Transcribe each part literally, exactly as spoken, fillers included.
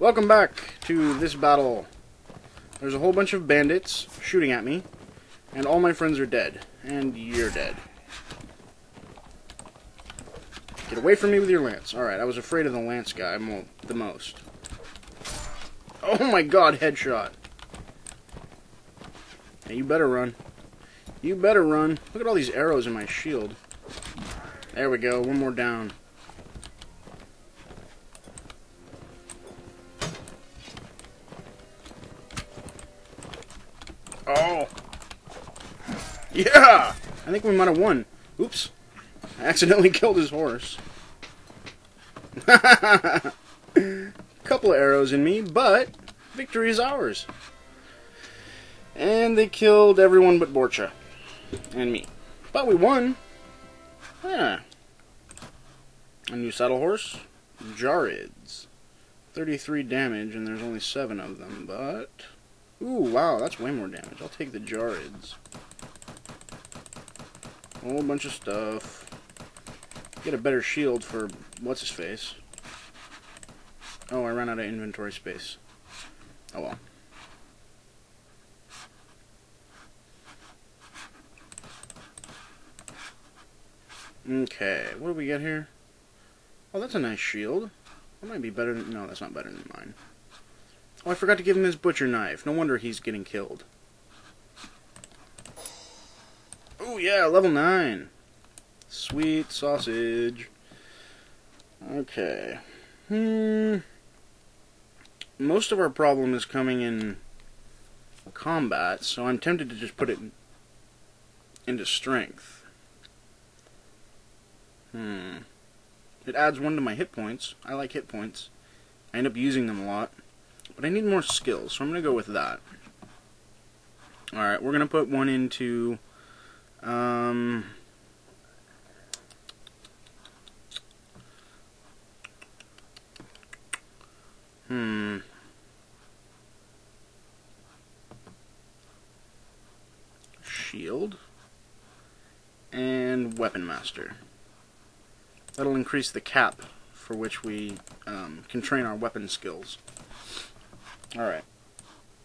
Welcome back to this battle. There's a whole bunch of bandits shooting at me, and all my friends are dead, and you're dead. Get away from me with your lance. Alright, I was afraid of the lance guy mo the most. Oh my god, headshot. Hey, you better run. You better run. Look at all these arrows in my shield. There we go, one more down. Oh! Yeah! I think we might have won. Oops. I accidentally killed his horse. Couple of arrows in me, but victory is ours. And they killed everyone but Borcha and me. But we won. Huh. A new saddle horse. Jarids. thirty-three damage, and there's only seven of them, but... Ooh, wow, that's way more damage. I'll take the Jarids. A whole bunch of stuff. Get a better shield for what's-his-face. Oh, I ran out of inventory space. Oh well. Okay, what do we get here? Oh, that's a nice shield. That might be better than... No, that's not better than mine. Oh, I forgot to give him his butcher knife. No wonder he's getting killed. Oh, yeah, level nine. Sweet sausage. Okay. Hmm. Most of our problem is coming in combat, so I'm tempted to just put it in, into strength. Hmm. It adds one to my hit points. I like hit points. I end up using them a lot. But I need more skills, so I'm going to go with that. Alright, we're going to put one into... Um... Hmm... Shield. And Weapon Master. That'll increase the cap for which we um, can train our weapon skills. Alright.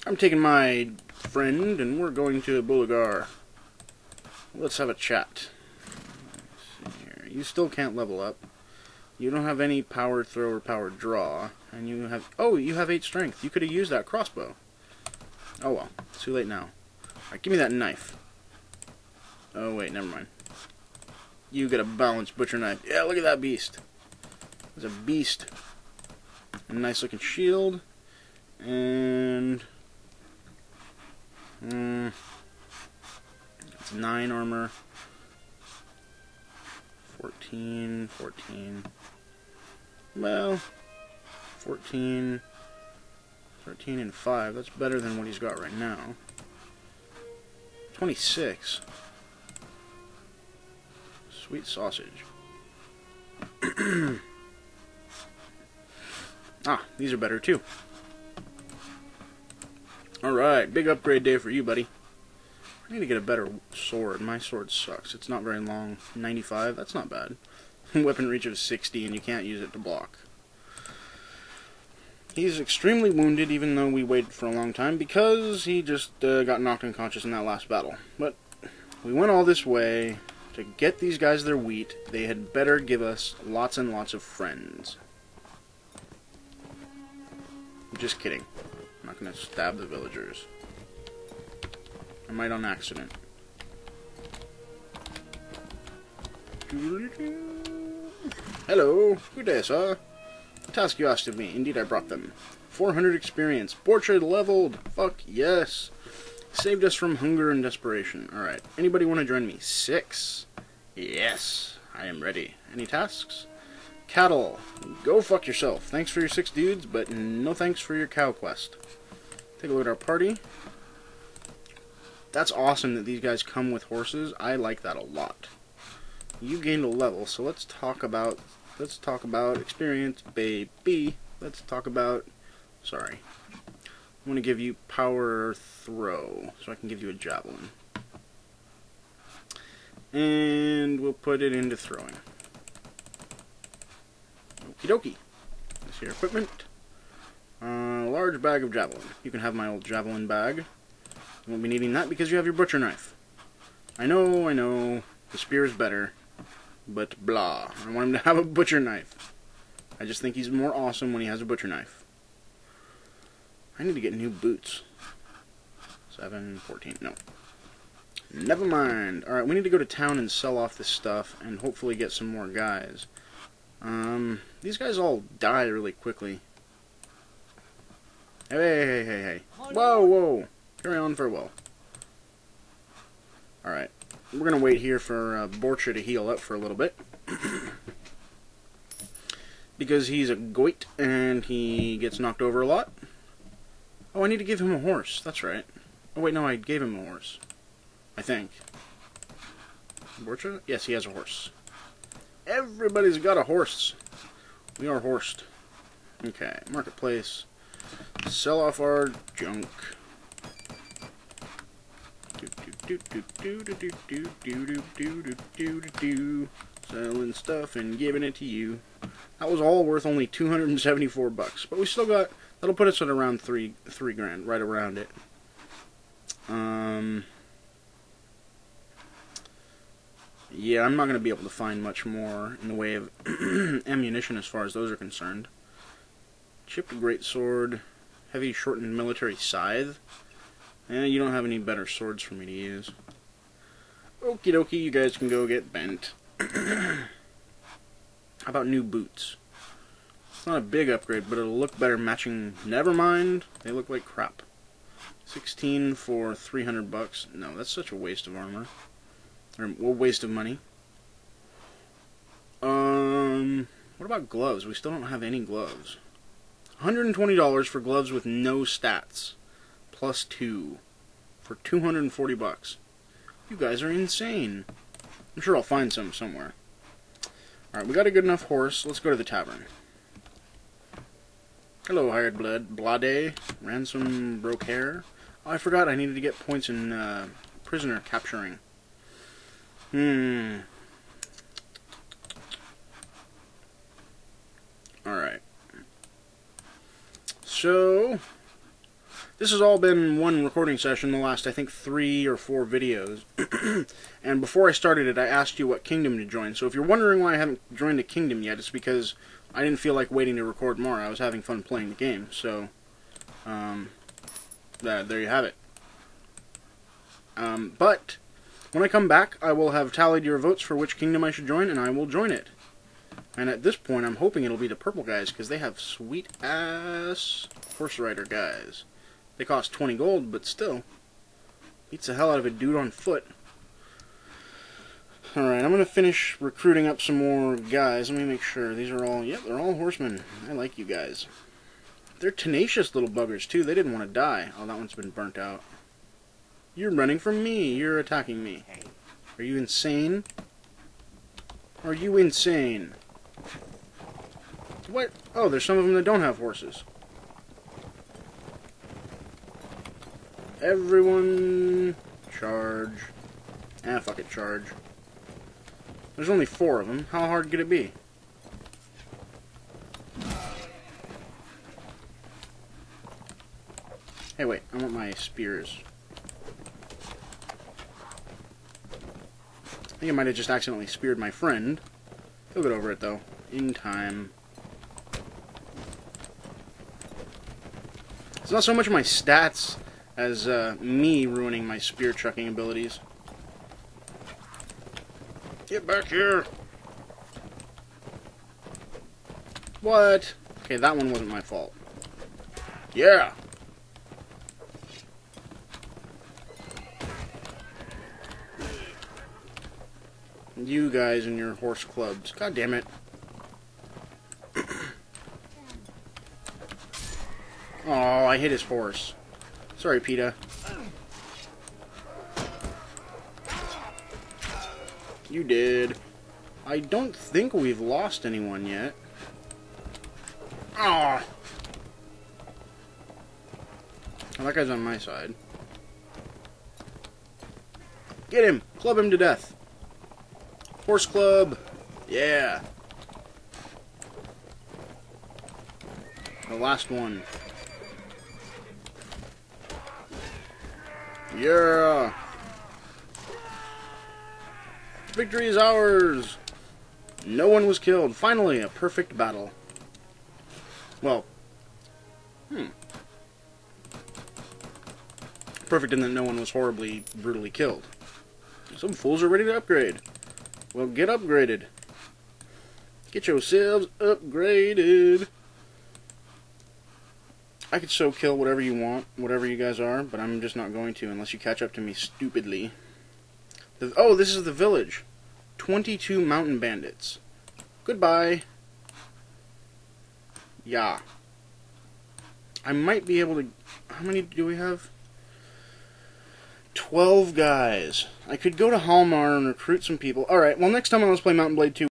I'm taking my friend, and we're going to Bulagar. Let's have a chat. Let's see here. You still can't level up. You don't have any power throw or power draw. And you have... Oh, you have eight strength. You could have used that crossbow. Oh, well. It's too late now. Alright, give me that knife. Oh, wait. Never mind. You get a balanced butcher knife. Yeah, look at that beast. It's a beast. A nice-looking shield. And mm, it's nine armor, fourteen, fourteen. Well, fourteen, thirteen, and five. That's better than what he's got right now. Twenty-six. Sweet sausage. Ah, these are better too. Alright, big upgrade day for you, buddy. I need to get a better sword. My sword sucks. It's not very long. ninety-five, that's not bad. Weapon reach of sixty, and you can't use it to block. He's extremely wounded, even though we waited for a long time, because he just uh, got knocked unconscious in that last battle. But we went all this way to get these guys their wheat. They had better give us lots and lots of friends. Just kidding. I'm not going to stab the villagers. I might on accident. Hello. Good day, sir. The task you asked of me. Indeed, I brought them. four hundred experience. Borcha leveled. Fuck yes. Saved us from hunger and desperation. Alright. Anybody want to join me? Six. Yes. I am ready. Any tasks? Cattle. Go fuck yourself. Thanks for your six dudes, but no thanks for your cow quest. Take a look at our party. That's awesome that these guys come with horses. I like that a lot. You gained a level, so let's talk about let's talk about experience, baby. Let's talk about sorry. I want to give you power throw, so I can give you a javelin. And we'll put it into throwing. Okie dokie. That's your equipment. Uh, large bag of javelin. You can have my old javelin bag. You won't be needing that because you have your butcher knife. I know, I know, the spear is better, but blah. I want him to have a butcher knife. I just think he's more awesome when he has a butcher knife. I need to get new boots. seven, fourteen, no. Never mind. Alright, we need to go to town and sell off this stuff and hopefully get some more guys. Um, these guys all die really quickly. Hey, hey, hey, hey, hey. Whoa, whoa. Carry on, farewell. Alright. We're going to wait here for uh, Borcha to heal up for a little bit. Because he's a goit and he gets knocked over a lot. Oh, I need to give him a horse. That's right. Oh, wait, no, I gave him a horse. I think. Borcha? Yes, he has a horse. Everybody's got a horse. We are horsed. Okay, marketplace. Sell off our junk. Selling stuff and giving it to you. That was all worth only two hundred seventy-four bucks, but we still got. That'll put us at around three three grand, right around it. Um. Yeah, I'm not going to be able to find much more in the way of ammunition as far as those are concerned. Chipped greatsword, heavy shortened military scythe. Eh, you don't have any better swords for me to use. Okie dokie, you guys can go get bent. How about new boots? It's not a big upgrade, but it'll look better matching. Never mind, they look like crap. sixteen for three hundred bucks. No, that's such a waste of armor. Or a waste of money. Um, what about gloves? We still don't have any gloves. one hundred twenty dollars for gloves with no stats. Plus two. For two hundred forty bucks. You guys are insane. I'm sure I'll find some somewhere. Alright, we got a good enough horse. Let's go to the tavern. Hello, hired blood. Blade. Ransom broke hair. Oh, I forgot I needed to get points in uh, prisoner capturing. Hmm. Alright. So, this has all been one recording session, the last, I think, three or four videos. And before I started it, I asked you what kingdom to join. So if you're wondering why I haven't joined a kingdom yet, it's because I didn't feel like waiting to record more. I was having fun playing the game. So, um, uh, there you have it. Um, but when I come back, I will have tallied your votes for which kingdom I should join, and I will join it. And at this point, I'm hoping it'll be the purple guys, because they have sweet-ass horse rider guys. They cost twenty gold, but still, beats the hell out of a dude on foot. Alright, I'm going to finish recruiting up some more guys. Let me make sure. These are all, yep, they're all horsemen. I like you guys. They're tenacious little buggers, too. They didn't want to die. Oh, that one's been burnt out. You're running from me. You're attacking me. Are you insane? Are you insane? What? Oh, there's some of them that don't have horses. Everyone, charge. Ah, fuck it, charge. There's only four of them. How hard could it be? Hey, wait. I want my spears. I think I might have just accidentally speared my friend. He'll get over it, though. In time. It's not so much my stats as uh, me ruining my spear-chucking abilities. Get back here! What? Okay, that one wasn't my fault. Yeah! You guys and your horse clubs. God damn it. Oh, I hit his horse. Sorry, PETA. You did. I don't think we've lost anyone yet. Ah. Oh, that guy's on my side. Get him! Club him to death. Horse club. Yeah. The last one. Yeah! Victory is ours! No one was killed. Finally, a perfect battle. Well, hmm. Perfect in that no one was horribly, brutally killed. Some fools are ready to upgrade. Well, get upgraded. Get yourselves upgraded. I could so kill whatever you want, whatever you guys are, but I'm just not going to unless you catch up to me stupidly. The, oh, this is the village. twenty-two mountain bandits. Goodbye. Yeah. I might be able to... How many do we have? twelve guys. I could go to Hallmar and recruit some people. Alright, well next time I'll let's play Mount and Blade two.